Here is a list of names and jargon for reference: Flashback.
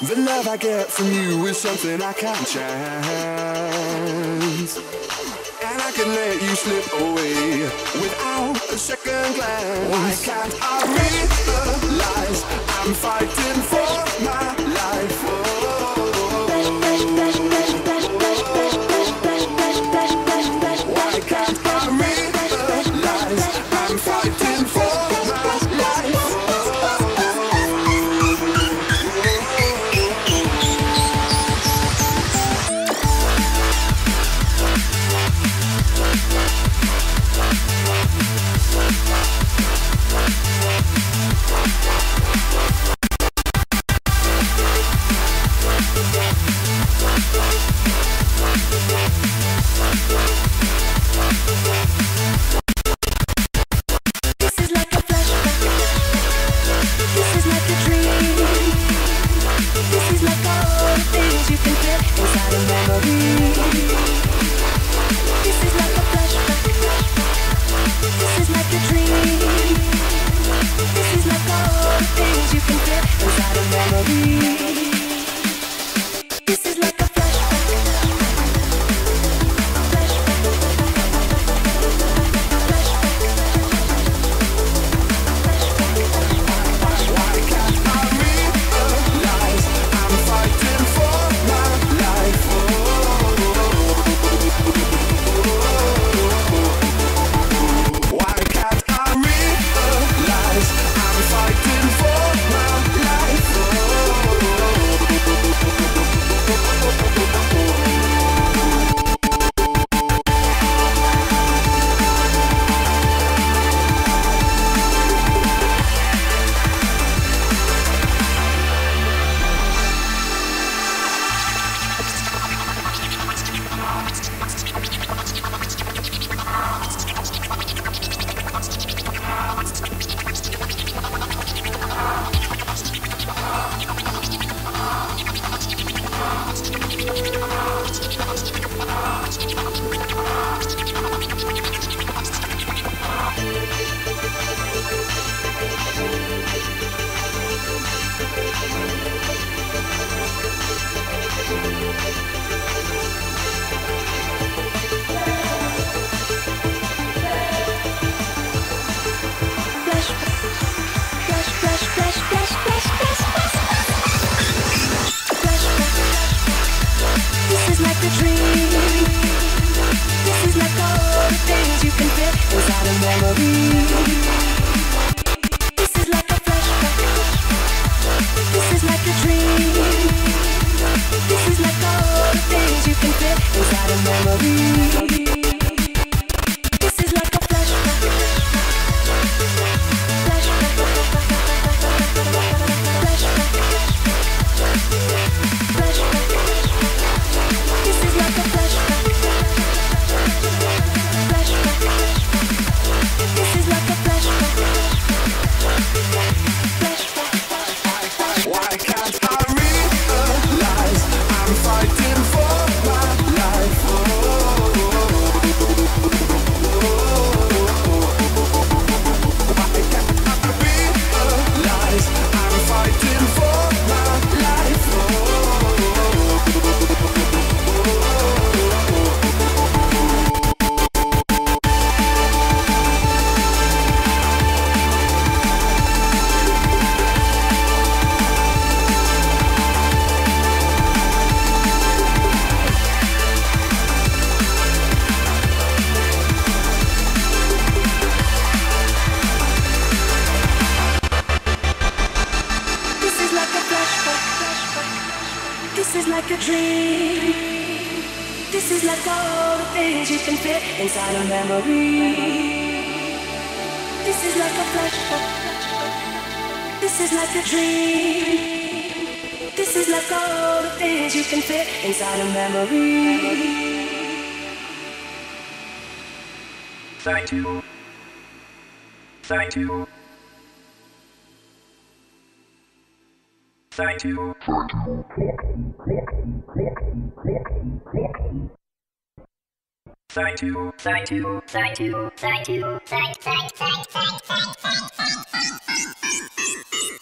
The love I get from you is something I can't chance, and I can let you slip away without a second glance. Why can't I realize I'm fighting for my life? Why can't I realize I'm fighting for my life? Fighting for my life, oh. This is like a dream. This is like all the things you can fit inside a memory. This is like a flashback. This is like a dream. This is like all the things you can fit inside a memory. 32. 32. 32. 32. 32. 32. 32.